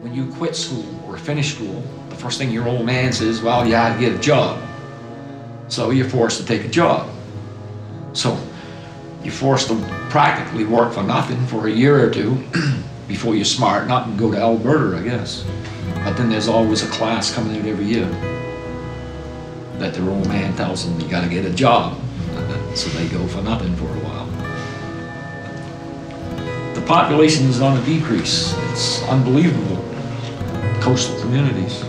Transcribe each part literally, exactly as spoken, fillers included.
When you quit school or finish school, the first thing your old man says, well, you had to get a job. So you're forced to take a job. So you're forced to practically work for nothing for a year or two before you smarten up and go to Alberta, I guess. But then there's always a class coming out every year that their old man tells them, you gotta get a job. So they go for nothing for a while. The population is on a decrease. It's unbelievable. Coastal communities. Uh,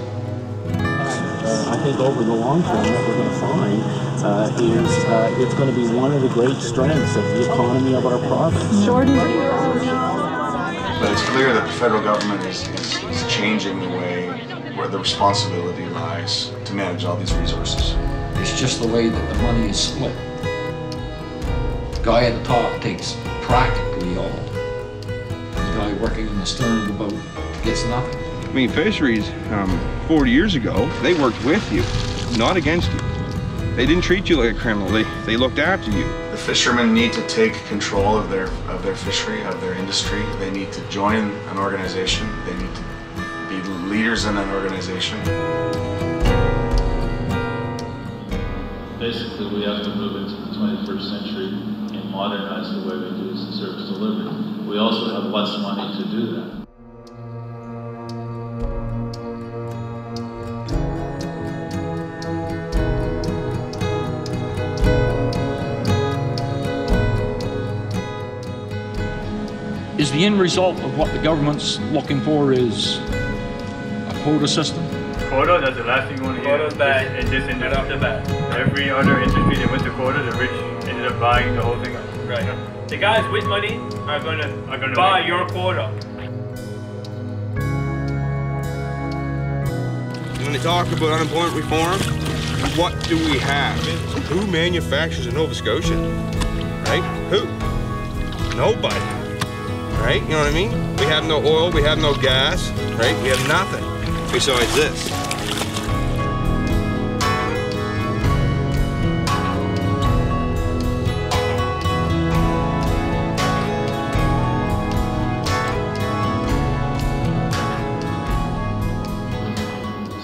I think over the long term, what we're going to find uh, is uh, it's going to be one of the great strengths of the economy of our province. Shorty. But it's clear that the federal government is, is, is changing the way where the responsibility lies to manage all these resources. It's just the way that the money is split. The guy at the top takes practically all. The guy working in the stern of the boat gets nothing. I mean, fisheries, um, forty years ago, they worked with you, not against you. They didn't treat you like a criminal. They, they looked after you. The fishermen need to take control of their, of their fishery, of their industry. They need to join an organization. They need to be leaders in an organization. Basically, we have to move into the twenty-first century and modernize the way we do service delivery. We also have less money to do that. Is the end result of what the government's looking for is a quota system? Quota, that's the last thing you want to hear. Quota's bad. It just ended up bad. Every other industry that went to quota, the rich ended up buying the whole thing up. Right. The guys with money are going to, are going to buy win. Your quota. When they talk about unemployment reform, what do we have? Who manufactures in Nova Scotia? Right? Who? Nobody. Right? You know what I mean? We have no oil, we have no gas, right? We have nothing besides this.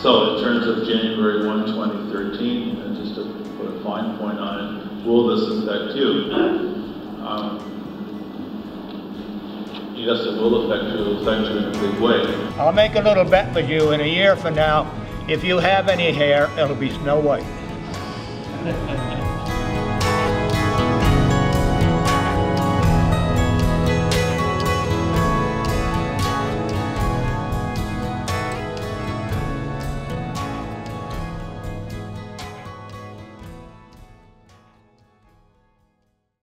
So in terms of January first, twenty thirteen, and just to put a fine point on it, will this affect you? Um, Yes, it will affect you, it'll affect you in a big way. I'll make a little bet with you. In a year from now, if you have any hair, it'll be Snow White.